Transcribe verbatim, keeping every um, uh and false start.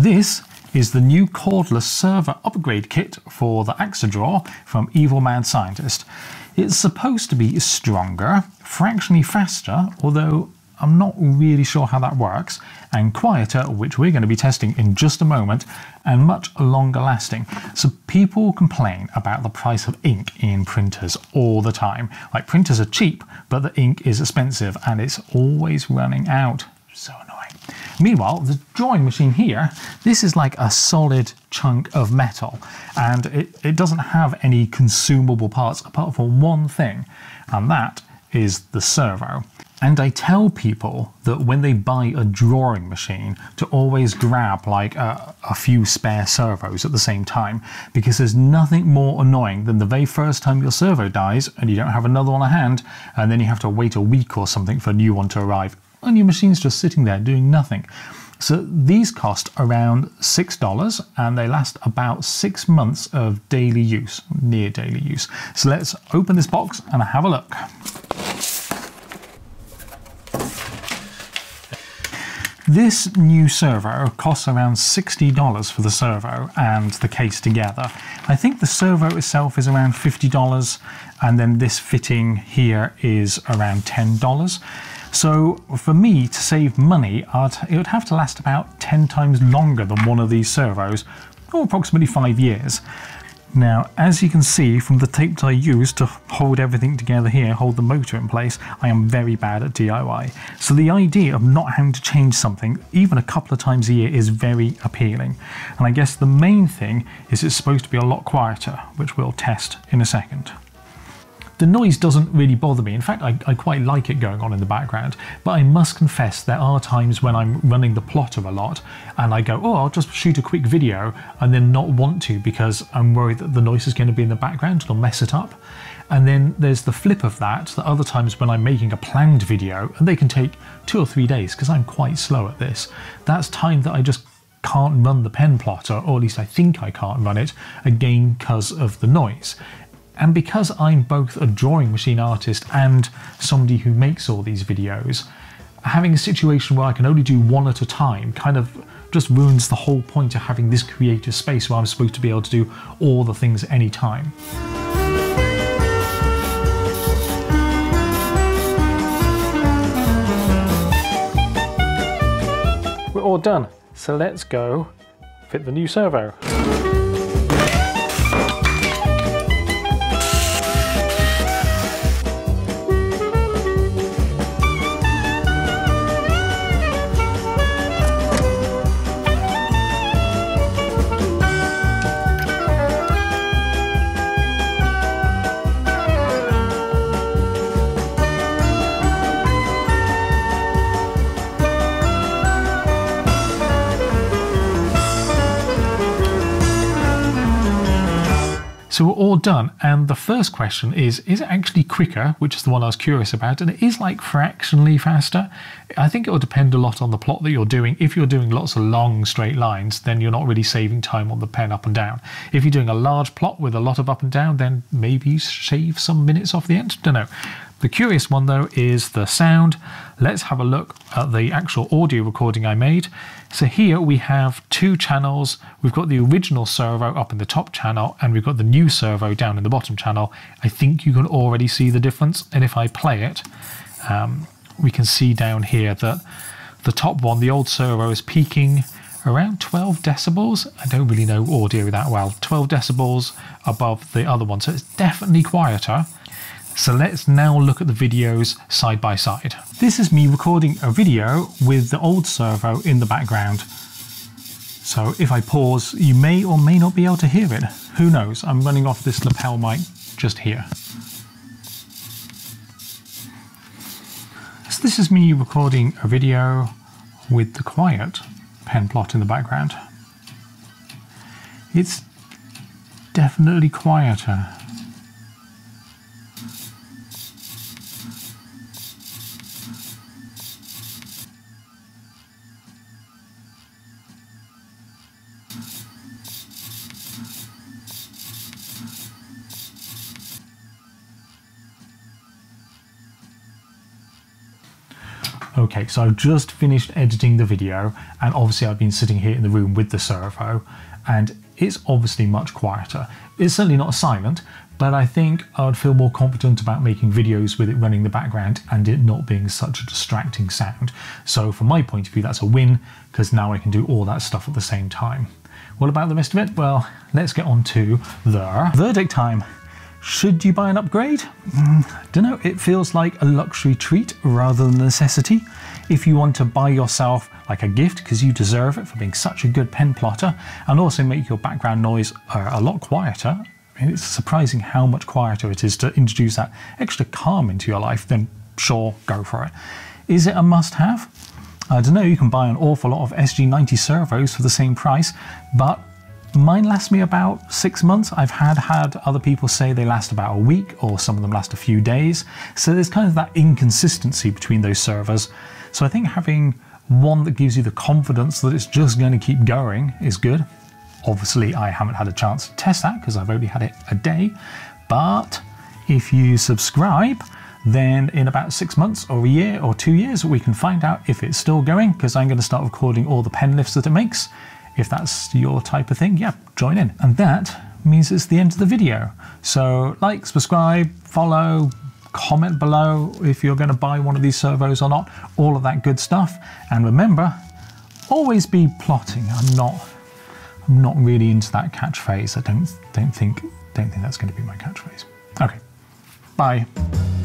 This is the new Coreless Servo Upgrade Kit for the AxiDraw from Evil Mad Scientist. It's supposed to be stronger, fractionally faster, although I'm not really sure how that works, and quieter, which we're going to be testing in just a moment, and much longer lasting. So people complain about the price of ink in printers all the time. Like, printers are cheap, but the ink is expensive and it's always running out. So annoying. Meanwhile, the drawing machine here, this is like a solid chunk of metal, and it, it doesn't have any consumable parts apart from one thing, and that is the servo. And I tell people that when they buy a drawing machine to always grab like a, a few spare servos at the same time, because there's nothing more annoying than the very first time your servo dies and you don't have another one on hand, and then you have to wait a week or something for a new one to arrive, and your machine's just sitting there doing nothing. So these cost around six dollars and they last about six months of daily use, near daily use. So let's open this box and have a look. This new servo costs around sixty dollars for the servo and the case together. I think the servo itself is around fifty dollars, and then this fitting here is around ten dollars. So for me to save money, I'd, it would have to last about ten times longer than one of these servos, or approximately five years. Now, as you can see from the tape that I used to hold everything together here, hold the motor in place, I am very bad at D I Y. So the idea of not having to change something, even a couple of times a year, is very appealing. And I guess the main thing is it's supposed to be a lot quieter, which we'll test in a second. The noise doesn't really bother me. In fact, I, I quite like it going on in the background, but I must confess there are times when I'm running the plotter a lot and I go, oh, I'll just shoot a quick video, and then not want to because I'm worried that the noise is going to be in the background, it'll mess it up. And then there's the flip of that, the other times when I'm making a planned video, and they can take two or three days because I'm quite slow at this. That's time that I just can't run the pen plotter, or at least I think I can't run it, again because of the noise. And because I'm both a drawing machine artist and somebody who makes all these videos, having a situation where I can only do one at a time kind of just ruins the whole point of having this creative space where I'm supposed to be able to do all the things at any time. We're all done, so let's go fit the new servo. So we're all done, and the first question is, is it actually quicker, which is the one I was curious about, and it is like fractionally faster. I think it will depend a lot on the plot that you're doing. If you're doing lots of long straight lines, then you're not really saving time on the pen up and down. If you're doing a large plot with a lot of up and down, then maybe shave some minutes off the end, don't know. The curious one though is the sound. Let's have a look at the actual audio recording I made. So here we have two channels. We've got the original servo up in the top channel and we've got the new servo down in the bottom channel. I think you can already see the difference, and if I play it, um, we can see down here that the top one, the old servo, is peaking around twelve decibels. I don't really know audio that well. twelve decibels above the other one, so it's definitely quieter. So let's now look at the videos side by side. This is me recording a video with the old servo in the background. So if I pause, you may or may not be able to hear it. Who knows? I'm running off this lapel mic just here. So this is me recording a video with the quiet pen plot in the background. It's definitely quieter. Okay, so I've just finished editing the video, and obviously I've been sitting here in the room with the servo, and it's obviously much quieter. It's certainly not silent, but I think I'd feel more confident about making videos with it running in the background and it not being such a distracting sound. So from my point of view, that's a win, because now I can do all that stuff at the same time. What about the rest of it? Well, let's get on to the verdict time. Should you buy an upgrade? Mm, don't know, it feels like a luxury treat rather than a necessity. If you want to buy yourself like a gift, because you deserve it for being such a good pen plotter, and also make your background noise uh, a lot quieter. I mean, it's surprising how much quieter it is to introduce that extra calm into your life, then sure, go for it. Is it a must-have? I don't know, you can buy an awful lot of S G ninety servos for the same price, but mine lasts me about six months. I've had had other people say they last about a week, or some of them last a few days. So there's kind of that inconsistency between those servos. So I think having one that gives you the confidence that it's just going to keep going is good. Obviously, I haven't had a chance to test that because I've only had it a day. But if you subscribe, then in about six months or a year or two years, we can find out if it's still going, because I'm going to start recording all the pen lifts that it makes. If that's your type of thing, yeah, join in. And that means it's the end of the video. So like, subscribe, follow, comment below if you're going to buy one of these servos or not, all of that good stuff. And remember, always be plotting. I'm not I'm not really into that catchphrase. I don't don't think don't think that's going to be my catchphrase. Okay. Bye.